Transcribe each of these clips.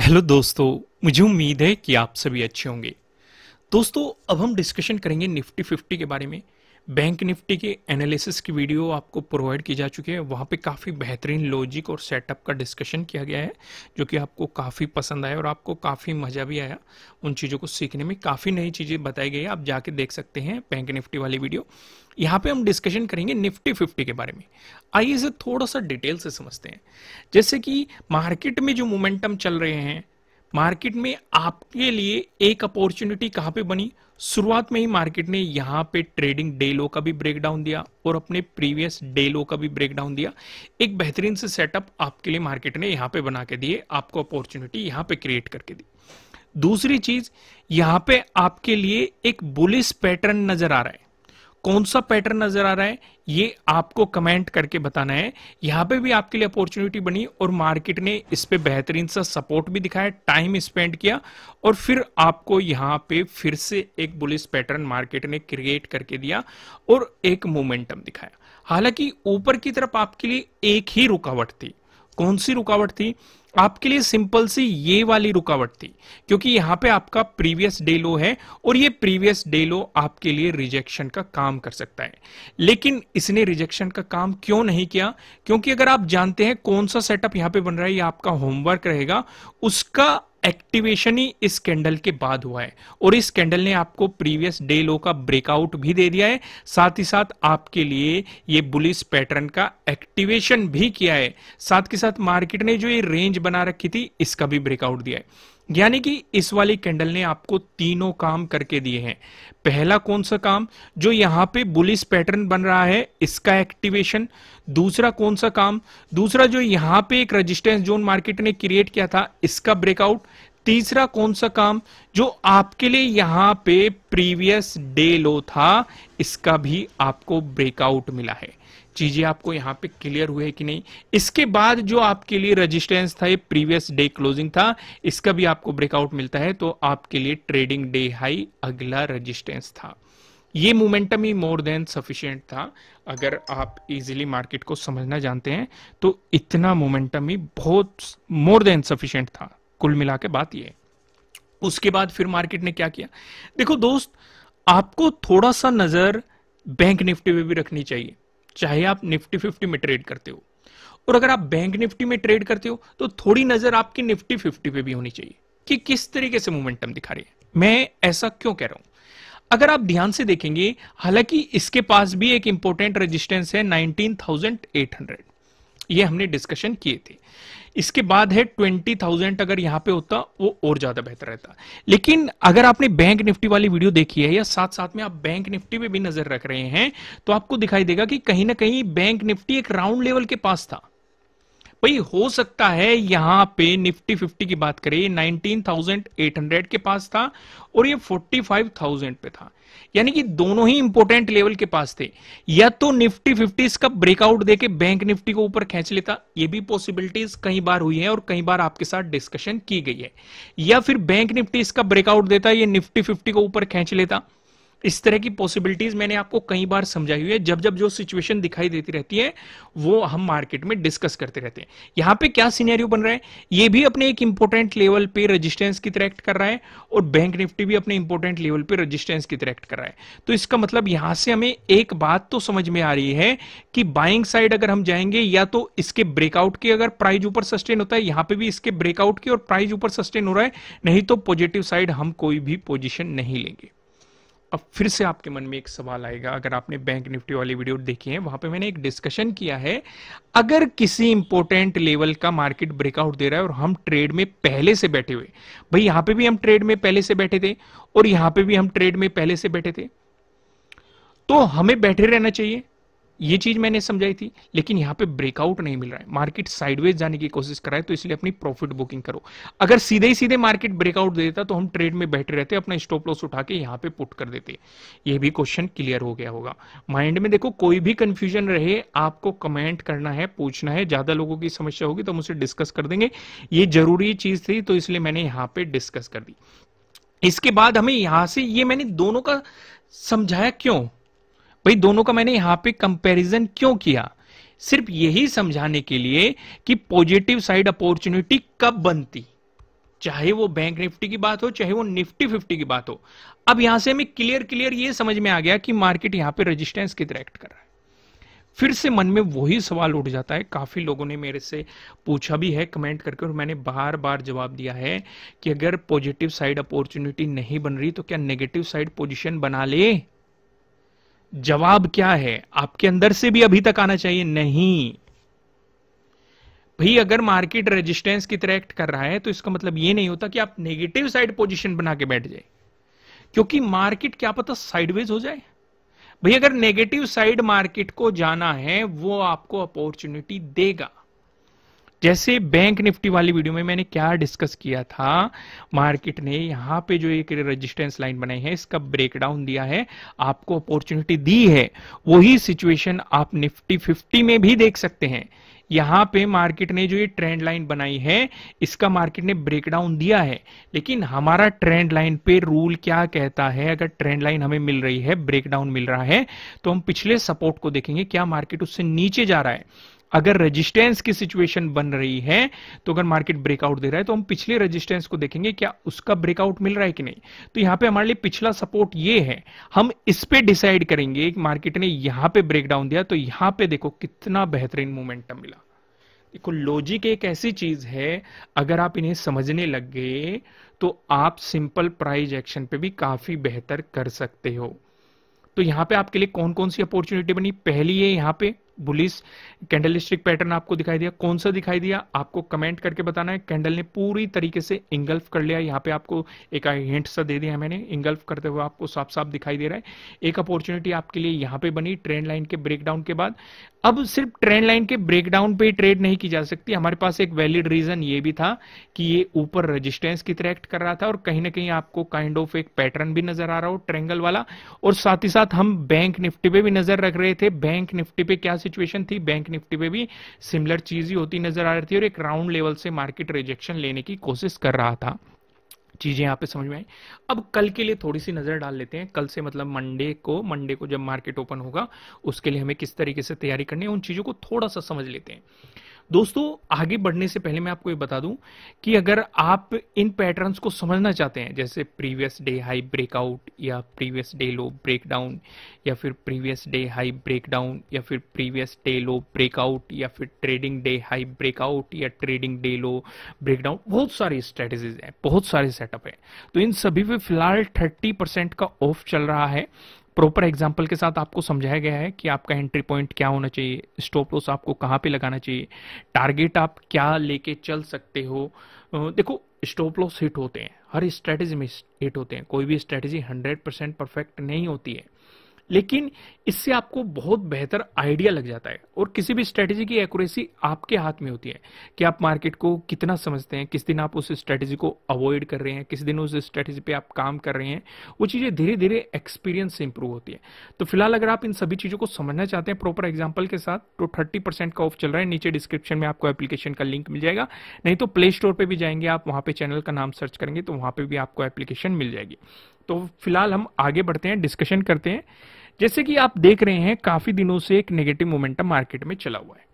Hello दोस्तों, मुझे उम्मीद है कि आप सभी अच्छे होंगे। दोस्तों अब हम डिस्कशन करेंगे निफ्टी 50 के बारे में। बैंक निफ्टी के एनालिसिस की वीडियो आपको प्रोवाइड की जा चुकी है, वहाँ पे काफ़ी बेहतरीन लॉजिक और सेटअप का डिस्कशन किया गया है जो कि आपको काफ़ी पसंद आया और आपको काफ़ी मज़ा भी आया उन चीज़ों को सीखने में। काफ़ी नई चीज़ें बताई गई, आप जाके देख सकते हैं बैंक निफ्टी वाली वीडियो। यहाँ पे हम डिस्कशन करेंगे निफ्टी 50 के बारे में। आइए इसे थोड़ा सा डिटेल से समझते हैं। जैसे कि मार्केट में जो मोमेंटम चल रहे हैं, मार्केट में आपके लिए एक अपॉर्चुनिटी कहाँ पे बनी। शुरुआत में ही मार्केट ने यहाँ पे ट्रेडिंग डे लो का भी ब्रेकडाउन दिया और अपने प्रीवियस डे लो का भी ब्रेकडाउन दिया। एक बेहतरीन से सेटअप आपके लिए मार्केट ने यहाँ पे बना के दिए, आपको अपॉर्चुनिटी यहाँ पे क्रिएट करके दी। दूसरी चीज, यहाँ पे आपके लिए एक बुलिश पैटर्न नजर आ रहा है। कौन सा पैटर्न नजर आ रहा है ये आपको कमेंट करके बताना है। यहाँ पे भी आपके लिए अपॉर्चुनिटी बनी और मार्केट ने इस पे बेहतरीन सा सपोर्ट भी दिखाया, टाइम स्पेंड किया और फिर आपको यहाँ पे फिर से एक बुलिश पैटर्न मार्केट ने क्रिएट करके दिया और एक मोमेंटम दिखाया। हालांकि ऊपर की तरफ आपके लिए एक ही रुकावट थी। कौन सी रुकावट थी? आपके लिए सिंपल सी ये वाली रुकावट थी, क्योंकि यहाँ पे आपका प्रीवियस डे लो है और ये प्रीवियस डे लो आपके लिए रिजेक्शन का काम कर सकता है। लेकिन इसने रिजेक्शन का काम क्यों नहीं किया? क्योंकि अगर आप जानते हैं कौन सा सेटअप यहाँ पे बन रहा है, ये आपका होमवर्क रहेगा, उसका एक्टिवेशन ही इस कैंडल के बाद हुआ है और इस कैंडल ने आपको प्रीवियस डे लो का ब्रेकआउट भी दे दिया है, साथ ही साथ आपके लिए ये बुलिश पैटर्न का एक्टिवेशन भी किया है, साथ के साथ मार्केट ने जो ये रेंज बना रखी थी इसका भी ब्रेकआउट दिया है। यानी कि इस वाली कैंडल ने आपको तीनों काम करके दिए हैं। पहला कौन सा काम? जो यहाँ पे बुलिश पैटर्न बन रहा है इसका एक्टिवेशन। दूसरा कौन सा काम? दूसरा जो यहाँ पे एक रेजिस्टेंस जोन मार्केट ने क्रिएट किया था इसका ब्रेकआउट। तीसरा कौन सा काम? जो आपके लिए यहाँ पे प्रीवियस डे लो था इसका भी आपको ब्रेकआउट मिला है। चीजें आपको यहाँ पे क्लियर हुए कि नहीं? इसके बाद जो आपके लिए रेजिस्टेंस था ये प्रीवियस डे क्लोजिंग था, इसका भी आपको ब्रेकआउट मिलता है, तो आपके लिए ट्रेडिंग डे हाई अगला रेजिस्टेंस था। ये मोमेंटम ही मोर देन सफिशिएंट था। अगर आप इजीली मार्केट को समझना जानते हैं तो इतना मोमेंटम ही बहुत मोर देन सफिशिएंट था। कुल मिला के बात ये। उसके बाद फिर मार्केट ने क्या किया? देखो दोस्त, आपको थोड़ा सा नजर बैंक निफ्टी में भी रखनी चाहिए, चाहे आप निफ्टी 50 में ट्रेड करते हो। और अगर आप बैंक निफ्टी में ट्रेड करते हो तो थोड़ी नजर आपकी निफ्टी 50 पे भी होनी चाहिए कि किस तरीके से मोमेंटम दिखा रही है। मैं ऐसा क्यों कह रहा हूं? अगर आप ध्यान से देखेंगे, हालांकि इसके पास भी एक इंपॉर्टेंट रेजिस्टेंस है 19,800, ये हमने डिस्कशन किए थे। इसके बाद है 20,000, अगर यहां पे होता वो और ज्यादा बेहतर रहता। लेकिन अगर आपने बैंक निफ्टी वाली वीडियो देखी है या साथ साथ में आप बैंक निफ्टी पे भी नजर रख रहे हैं तो आपको दिखाई देगा कि कहीं ना कहीं बैंक निफ्टी एक राउंड लेवल के पास था। भाई हो सकता है यहां पे निफ्टी 50 की बात करें 19,800 के पास था और ये 45,000 पे था, यानी कि दोनों ही इंपोर्टेंट लेवल के पास थे। या तो निफ्टी 50 इसका ब्रेकआउट देके बैंक निफ्टी को ऊपर खींच लेता, ये भी पॉसिबिलिटीज कई बार हुई है और कई बार आपके साथ डिस्कशन की गई है। या फिर बैंक निफ्टी इसका ब्रेकआउट देता, ये निफ्टी 50 को ऊपर खींच लेता। इस तरह की पॉसिबिलिटीज मैंने आपको कई बार समझाई हुई है। जब जब जो सिचुएशन दिखाई देती रहती है वो हम मार्केट में डिस्कस करते रहते हैं। यहाँ पे क्या सिनेरियो बन रहा है? ये भी अपने एक इंपॉर्टेंट लेवल पे रेजिस्टेंस की तरह एक्ट कर रहा है और बैंक निफ्टी भी अपने इंपॉर्टेंट लेवल पे रेजिस्टेंस की तरह एक्ट कर रहा है। तो इसका मतलब यहां से हमें एक बात तो समझ में आ रही है कि बाइंग साइड अगर हम जाएंगे, या तो इसके ब्रेकआउट के अगर प्राइस ऊपर सस्टेन होता है, यहाँ पे भी इसके ब्रेकआउट के और प्राइस ऊपर सस्टेन हो रहा है, नहीं तो पॉजिटिव साइड हम कोई भी पोजिशन नहीं लेंगे। अब फिर से आपके मन में एक सवाल आएगा, अगर आपने बैंक निफ्टी वाली वीडियो देखी है, वहां पे मैंने एक डिस्कशन किया है, अगर किसी इंपॉर्टेंट लेवल का मार्केट ब्रेकआउट दे रहा है और हम ट्रेड में पहले से बैठे हुए, भाई यहां पे भी हम ट्रेड में पहले से बैठे थे और यहां पे भी हम ट्रेड में पहले से बैठे थे, तो हमें बैठे रहना चाहिए, ये चीज मैंने समझाई थी। लेकिन यहाँ पे ब्रेकआउट नहीं मिल रहा है, मार्केट साइडवेज जाने की कोशिश कर रहा है, तो इसलिए अपनी प्रॉफिट बुकिंग करो। अगर सीधे ही सीधे मार्केट ब्रेकआउट देता तो हम ट्रेड में बैठे रहते, अपना स्टॉप लॉस उठा के यहाँ पे पुट कर देते। ये भी क्वेश्चन क्लियर हो गया होगा। माइंड में देखो, कोई भी कंफ्यूजन रहे आपको कमेंट करना है, पूछना है। ज्यादा लोगों की समस्या होगी तो हम उसे डिस्कस कर देंगे, ये जरूरी चीज थी तो इसलिए मैंने यहाँ पे डिस्कस कर दी। इसके बाद हमें यहाँ से, ये मैंने दोनों का समझाया क्यों भाई, दोनों का मैंने यहां पे कंपैरिजन क्यों किया? सिर्फ यही समझाने के लिए कि पॉजिटिव साइड अपॉर्चुनिटी कब बनती चाहे वो बैंक निफ्टी की बात हो, चाहे वो निफ्टी 50 की बात हो। अब यहां से हमें क्लियर ये समझ में आ गया कि मार्केट यहां पे रेजिस्टेंस की तरह एक्ट कर रहा है। फिर से मन में वही सवाल उठ जाता है, काफी लोगों ने मेरे से पूछा भी है कमेंट करके, और मैंने बार बार जवाब दिया है कि अगर पॉजिटिव साइड अपॉर्चुनिटी नहीं बन रही तो क्या नेगेटिव साइड पोजीशन बना ले? जवाब क्या है, आपके अंदर से भी अभी तक आना चाहिए, नहीं भाई अगर मार्केट रेजिस्टेंस की तरह एक्ट कर रहा है तो इसका मतलब यह नहीं होता कि आप नेगेटिव साइड पोजीशन बना के बैठ जाए, क्योंकि मार्केट क्या पता साइडवेज हो जाए। भाई अगर नेगेटिव साइड मार्केट को जाना है वो आपको अपॉर्चुनिटी देगा। जैसे बैंक निफ्टी वाली वीडियो में मैंने क्या डिस्कस किया था, मार्केट ने यहां पे जो एक रेजिस्टेंस लाइन बनाई है इसका ब्रेकडाउन दिया है, आपको अपॉर्चुनिटी दी है। वही सिचुएशन आप निफ्टी 50 में भी देख सकते हैं। यहां पे मार्केट ने जो ये ट्रेंड लाइन बनाई है इसका मार्केट ने ब्रेकडाउन दिया है, लेकिन हमारा ट्रेंड लाइन पे रूल क्या कहता है, अगर ट्रेंड लाइन हमें मिल रही है, ब्रेकडाउन मिल रहा है, तो हम पिछले सपोर्ट को देखेंगे क्या मार्केट उससे नीचे जा रहा है। अगर रेजिस्टेंस की सिचुएशन बन रही है तो अगर मार्केट ब्रेकआउट दे रहा है तो हम पिछले रेजिस्टेंस को देखेंगे क्या उसका ब्रेकआउट मिल रहा है कि नहीं। तो यहां पे हमारे लिए पिछला सपोर्ट ये है, हम इस पे डिसाइड करेंगे कि मार्केट ने यहां पे ब्रेकडाउन दिया तो यहां पे देखो कितना बेहतरीन मोमेंटम मिला। देखो लॉजिक एक ऐसी चीज है, अगर आप इन्हें समझने लग गए तो आप सिंपल प्राइस एक्शन पे भी काफी बेहतर कर सकते हो। तो यहां पे आपके लिए कौन कौन सी अपॉर्चुनिटी बनी, पहली है यहां पे बुलिश कैंडलस्टिक पैटर्न आपको दिखाई दिया, कौन सा दिखाई दिया आपको कमेंट करके बताना है। कैंडल ने पूरी तरीके से इंगल्फ कर लिया, यहाँ पे आपको एक हिंट सा दे दिया मैंने, इंगल्फ करते हुए आपको साफ साफ दिखाई दे रहा है। एक अपॉर्चुनिटी आपके लिए यहाँ पे बनी ट्रेंड लाइन के ब्रेकडाउन के बाद। अब सिर्फ ट्रेंड लाइन के ब्रेकडाउन पे ट्रेड नहीं की जा सकती, हमारे पास एक वैलिड रीजन ये भी था कि ये ऊपर रजिस्टेंस की तरह एक्ट कर रहा था और कहीं ना कहीं आपको काइंड ऑफ एक पैटर्न भी नजर आ रहा हो ट्रेंगल वाला, और साथ ही साथ हम बैंक निफ्टी पे भी नजर रख रहे थे। बैंक निफ्टी पे क्या सिचुएशन थी, बैंक निफ्टी पे भी सिमिलर चीज ही होती नजर आ रही थी और एक राउंड लेवल से मार्केट रिजेक्शन लेने की कोशिश कर रहा था। चीजें यहाँ पे समझ में आई। अब कल के लिए थोड़ी सी नजर डाल लेते हैं, कल से मतलब मंडे को जब मार्केट ओपन होगा उसके लिए हमें किस तरीके से तैयारी करनी है उन चीजों को थोड़ा सा समझ लेते हैं। दोस्तों आगे बढ़ने से पहले मैं आपको ये बता दूं कि अगर आप इन पैटर्न्स को समझना चाहते हैं, जैसे प्रीवियस डे हाई ब्रेकआउट या प्रीवियस डे लो ब्रेकडाउन या फिर प्रीवियस डे हाई ब्रेकडाउन या फिर प्रीवियस डे लो ब्रेकआउट या फिर ट्रेडिंग डे हाई ब्रेकआउट या ट्रेडिंग डे लो ब्रेकडाउन, बहुत सारी स्ट्रेटेजीज हैं, बहुत सारे सेटअप हैं। तो इन सभी पे फिलहाल 30% का ऑफ चल रहा है। प्रॉपर एग्जाम्पल के साथ आपको समझाया गया है कि आपका एंट्री पॉइंट क्या होना चाहिए, स्टॉप लॉस आपको कहाँ पे लगाना चाहिए, टारगेट आप क्या लेके चल सकते हो। देखो स्टॉप लॉस हिट होते हैं, हर स्ट्रेटेजी में हिट होते हैं, कोई भी स्ट्रेटेजी 100% परफेक्ट नहीं होती है, लेकिन इससे आपको बहुत बेहतर आइडिया लग जाता है और किसी भी स्ट्रेटेजी की एक्यूरेसी आपके हाथ में होती है कि आप मार्केट को कितना समझते हैं, किस दिन आप उस स्ट्रेटेजी को अवॉइड कर रहे हैं, किस दिन उस स्ट्रेटेजी पे आप काम कर रहे हैं। वो चीज़ें धीरे धीरे एक्सपीरियंस से इंप्रूव होती है। तो फिलहाल अगर आप इन सभी चीज़ों को समझना चाहते हैं प्रॉपर एग्जाम्पल के साथ तो 30% का ऑफ चल रहा है। नीचे डिस्क्रिप्शन में आपको एप्लीकेशन का लिंक मिल जाएगा, नहीं तो प्ले स्टोर पर भी जाएंगे आप, वहाँ पर चैनल का नाम सर्च करेंगे तो वहाँ पर भी आपको एप्लीकेशन मिल जाएगी। तो फिलहाल हम आगे बढ़ते हैं, डिस्कशन करते हैं। जैसे कि आप देख रहे हैं काफी दिनों से एक नेगेटिव मोमेंटम मार्केट में चला हुआ है,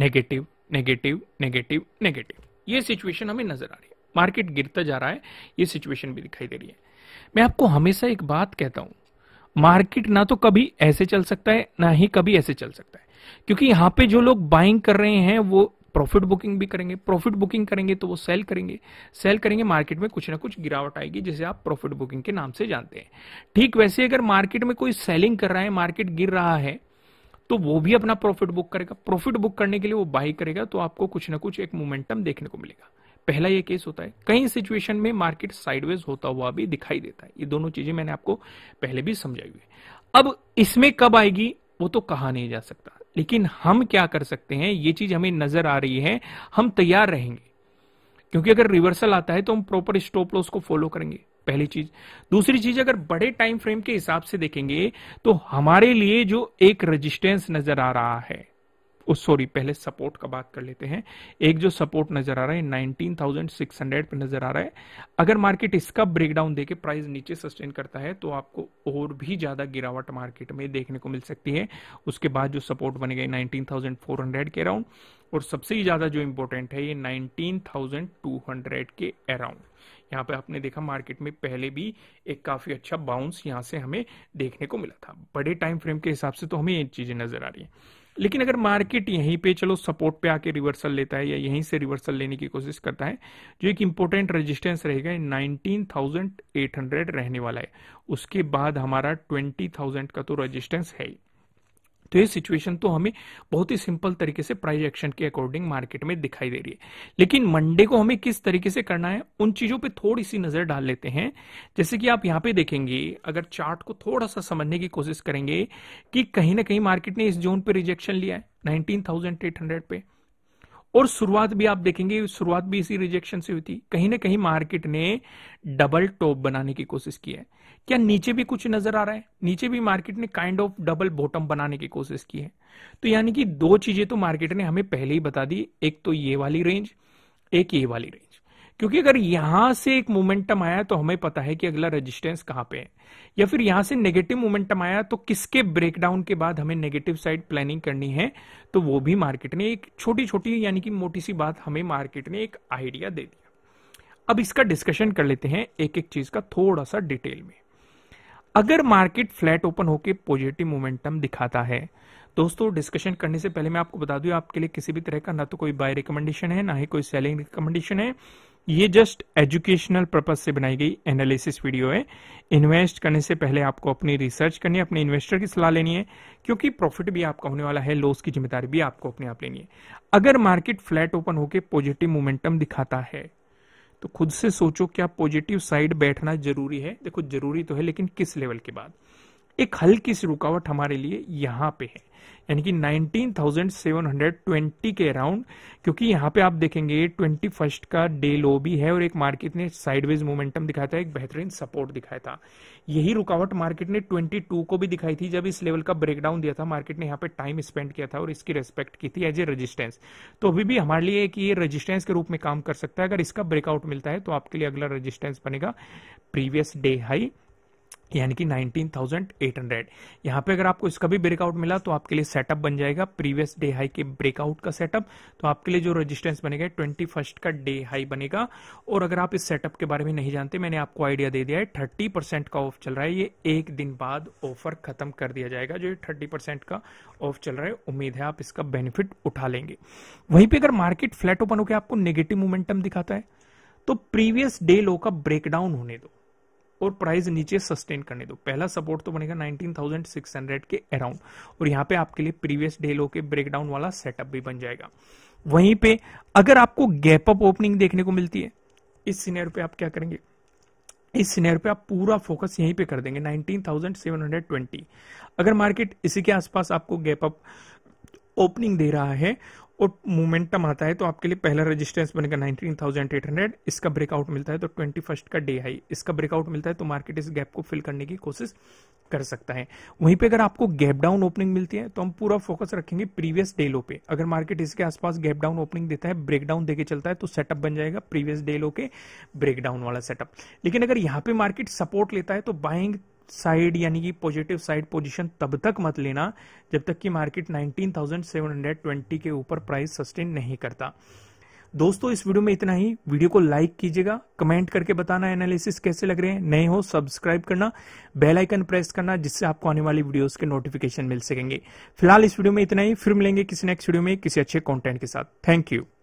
नेगेटिव नेगेटिव नेगेटिव नेगेटिव, ये सिचुएशन हमें नजर आ रही है, मार्केट गिरता जा रहा है, ये सिचुएशन भी दिखाई दे रही है। मैं आपको हमेशा एक बात कहता हूं, मार्केट ना तो कभी ऐसे चल सकता है ना ही कभी ऐसे चल सकता है, क्योंकि यहां पर जो लोग बाइंग कर रहे हैं वो प्रॉफिट बुकिंग भी करेंगे, प्रॉफिट बुकिंग करेंगे तो वो सेल करेंगे, सेल करेंगे मार्केट में कुछ ना कुछ गिरावट आएगी जिसे आप प्रॉफिट बुकिंग के नाम से जानते हैं। ठीक वैसे अगर मार्केट में कोई सेलिंग कर रहा है, मार्केट गिर रहा है तो वो भी अपना प्रॉफिट बुक करेगा, प्रॉफिट बुक करने के लिए वो बाई करेगा, तो आपको कुछ ना कुछ एक मोमेंटम देखने को मिलेगा। पहला ये केस होता है, कई सिचुएशन में मार्केट साइडवेज होता हुआ भी दिखाई देता है, ये दोनों चीजें मैंने आपको पहले भी समझाई हुई है। अब इसमें कब आएगी वो तो कहा नहीं जा सकता, लेकिन हम क्या कर सकते हैं, ये चीज हमें नजर आ रही है, हम तैयार रहेंगे, क्योंकि अगर रिवर्सल आता है तो हम प्रॉपर स्टॉप लॉस को फॉलो करेंगे, पहली चीज। दूसरी चीज, अगर बड़े टाइम फ्रेम के हिसाब से देखेंगे तो हमारे लिए जो एक रेजिस्टेंस नजर आ रहा है सॉरी पहले सपोर्ट का बात कर लेते हैं। एक जो सपोर्ट नजर आ रहा है 19,600 पे नजर आ रहा है। अगर मार्केट इसका ब्रेकडाउन देके प्राइस नीचे सस्टेन करता है तो आपको और भी ज्यादा गिरावट मार्केट में देखने को मिल सकती है। उसके बाद जो सपोर्ट बने गए 19,400 के अराउंड, और सबसे ज्यादा जो इंपॉर्टेंट है ये 19,200 के अराउंड। यहाँ पे आपने देखा मार्केट में पहले भी एक काफी अच्छा बाउंस यहाँ से हमें देखने को मिला था। बड़े टाइम फ्रेम के हिसाब से तो हमें ये चीजें नजर आ रही है। लेकिन अगर मार्केट यहीं पे चलो सपोर्ट पे आके रिवर्सल लेता है या यहीं से रिवर्सल लेने की कोशिश करता है, जो एक इंपॉर्टेंट रेजिस्टेंस रहेगा 19,800 रहने वाला है। उसके बाद हमारा 20,000 का तो रेजिस्टेंस है। तो ये सिचुएशन तो हमें बहुत ही सिंपल तरीके से प्राइस एक्शन के अकॉर्डिंग मार्केट में दिखाई दे रही है। लेकिन मंडे को हमें किस तरीके से करना है उन चीजों पे थोड़ी सी नजर डाल लेते हैं। जैसे कि आप यहाँ पे देखेंगे, अगर चार्ट को थोड़ा सा समझने की कोशिश करेंगे कि कहीं ना कहीं मार्केट ने इस जोन पे रिजेक्शन लिया है 19,800 पे, और शुरुआत भी आप देखेंगे शुरुआत भी इसी रिजेक्शन से हुई थी। कहीं ना कहीं मार्केट ने डबल टॉप बनाने की कोशिश की है। क्या नीचे भी कुछ नजर आ रहा है? नीचे भी मार्केट ने काइंड ऑफ डबल बॉटम बनाने की कोशिश की है। तो यानी कि दो चीजें तो मार्केट ने हमें पहले ही बता दी, एक तो ये वाली रेंज, एक ये वाली रेंज। क्योंकि अगर यहां से एक मोमेंटम आया तो हमें पता है कि अगला रेजिस्टेंस कहां पे है, या फिर यहां से नेगेटिव मोमेंटम आया तो किसके ब्रेकडाउन के बाद हमें नेगेटिव साइड प्लानिंग करनी है। तो वो भी मार्केट ने एक छोटी छोटी यानी कि मोटी सी बात हमें मार्केट ने एक आइडिया दे दिया। अब इसका डिस्कशन कर लेते हैं एक एक चीज का थोड़ा सा डिटेल में। अगर मार्केट फ्लैट ओपन होकर पॉजिटिव मोमेंटम दिखाता है, दोस्तों डिस्कशन करने से पहले मैं आपको बता दूं आपके लिए किसी भी तरह का ना तो कोई बाय रिकमेंडेशन है ना ही कोई सेलिंग रिकमेंडेशन है। ये जस्ट एजुकेशनल पर्पस से बनाई गई एनालिसिस वीडियो है। इन्वेस्ट करने से पहले आपको अपनी रिसर्च करनी है, अपने इन्वेस्टर की सलाह लेनी है, क्योंकि प्रॉफिट भी आपका होने वाला है, लॉस की जिम्मेदारी भी आपको अपने आप लेनी है। अगर मार्केट फ्लैट ओपन होकर पॉजिटिव मोमेंटम दिखाता है तो खुद से सोचो क्या पॉजिटिव साइड बैठना जरूरी है? देखो जरूरी तो है, लेकिन किस लेवल के बाद? एक हल्की सी रुकावट हमारे लिए यहाँ पे है, यानी कि 19,720 के अराउंड, क्योंकि यहाँ पे आप देखेंगे 21st का डे लो भी है और एक मार्केट ने साइडवेज मोमेंटम दिखाया था, एक बेहतरीन सपोर्ट दिखाया था। यही रुकावट मार्केट ने 22 को भी दिखाई थी, जब इस लेवल का ब्रेकडाउन दिया था मार्केट ने, यहाँ पे टाइम स्पेंड किया था और इसकी रेस्पेक्ट की थी एज ए रेजिस्टेंस। तो अभी भी हमारे लिए कि ये रेजिस्टेंस के रूप में काम कर सकता है। अगर इसका ब्रेकआउट मिलता है तो आपके लिए अगला रेजिस्टेंस बनेगा प्रीवियस डे हाई, यानी कि 19,800। यहाँ पे अगर आपको इसका भी ब्रेकआउट मिला तो आपके लिए सेटअप बन जाएगा प्रीवियस डे हाई के ब्रेकआउट का सेटअप। तो आपके लिए जो रेजिस्टेंस बनेगा 21st का डे हाई बनेगा। और अगर आप इस सेटअप के बारे में नहीं जानते, मैंने आपको आइडिया दे दिया है, 30% का ऑफ चल रहा है। ये एक दिन बाद ऑफर खत्म कर दिया जाएगा, जो 30% का ऑफ चल रहा है। उम्मीद है आप इसका बेनिफिट उठा लेंगे। वहीं पर अगर मार्केट फ्लैट ओपन होकर आपको नेगेटिव मोमेंटम दिखाता है तो प्रीवियस डे लो का ब्रेकडाउन होने दो और प्राइस नीचे सस्टेन करने दो। पहला सपोर्ट तो बनेगा 19,600 के अराउंड, और यहाँ पे आपके लिए प्रीवियस डे लो के ब्रेकडाउन वाला सेटअप भी बन जाएगा। वहीं पे अगर आपको गैप अप ओपनिंग देखने को मिलती है, इस सिनेरियो पे आप क्या करेंगे? इस सिनेरियो पे आप पूरा फोकस यहीं पे कर देंगे 19,720। अगर मार्केट इसी के आसपास आपको गैप अप ओपनिंग दे रहा है और मोमेंटम आता है तो आपके लिए पहला रेजिस्टेंस बनेगा 19,800। इसका ब्रेकआउट मिलता है तो 21st का डे हाई, इसका ब्रेकआउट मिलता है तो मार्केट इस गैप को फिल करने की कोशिश कर सकता है। वहीं पे अगर आपको गैप डाउन ओपनिंग मिलती है तो हम पूरा फोकस रखेंगे प्रीवियस डे लो पे। अगर मार्केट इसके आसपास गैप डाउन ओपनिंग देता है, ब्रेकडाउन देके चलता है, तो सेटअप बन जाएगा प्रीवियस डे लो के ब्रेकडाउन वाला सेटअप। लेकिन अगर यहाँ पे मार्केट सपोर्ट लेता है तो बाइंग साइड यानी कि पॉजिटिव साइड पोजीशन तब तक मत लेना जब तक कि मार्केट 19,720 के ऊपर प्राइस सस्टेन नहीं करता। दोस्तों इस वीडियो में इतना ही। वीडियो को लाइक कीजिएगा, कमेंट करके बताना एनालिसिस कैसे लग रहे हैं, नए हो सब्सक्राइब करना, बेल आइकन प्रेस करना, जिससे आपको आने वाली वीडियोस के नोटिफिकेशन मिल सकेंगे। फिलहाल इस वीडियो में इतना ही, फिर मिलेंगे किसी नेक्स्ट वीडियो में किसी अच्छे कॉन्टेंट के साथ। Thank you.